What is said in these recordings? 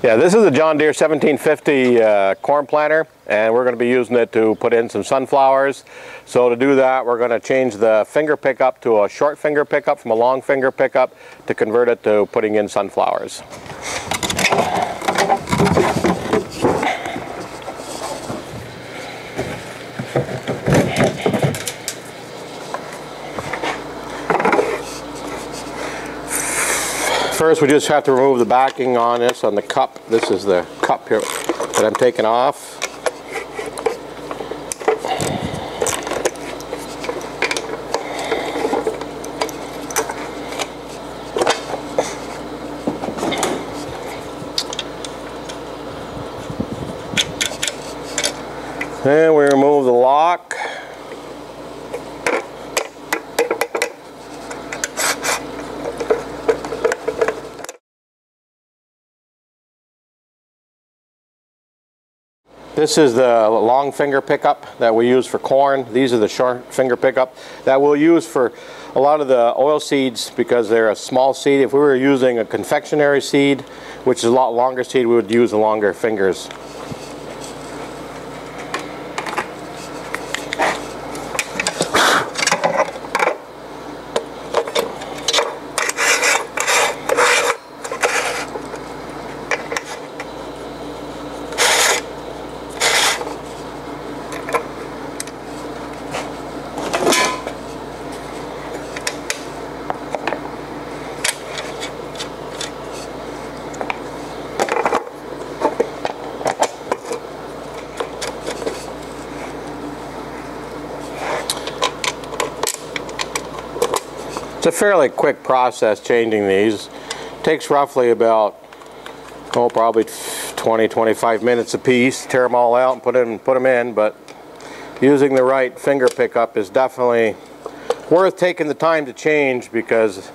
Yeah, this is a John Deere 1750 corn planter, and we're going to be using it to put in some sunflowers. So to do that, we're going to change the finger pickup to a short finger pickup from a long finger pickup to convert it to putting in sunflowers. First, we just have to remove the backing on this, on the cup. This is the cup here that I'm taking off. And we remove the lock. This is the long finger pickup that we use for corn. These are the short finger pickup that we'll use for a lot of the oil seeds because they're a small seed. If we were using a confectionery seed, which is a lot longer seed, we would use the longer fingers. It's a fairly quick process changing these. It takes roughly about, oh, probably 20-25 minutes a piece. Tear them all out and put them in, but using the right finger pickup is definitely worth taking the time to change because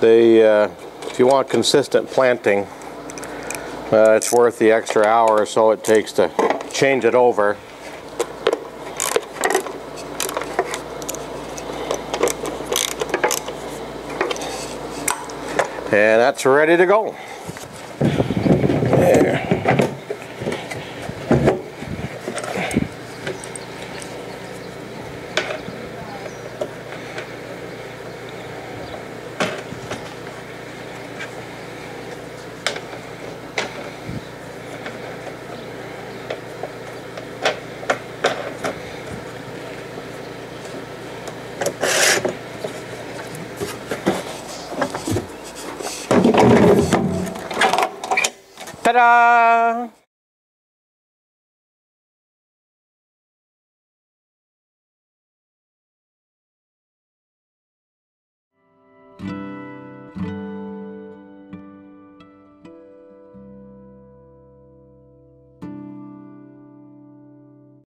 they, if you want consistent planting, it's worth the extra hour or so it takes to change it over. And that's ready to go. There. Ta-da!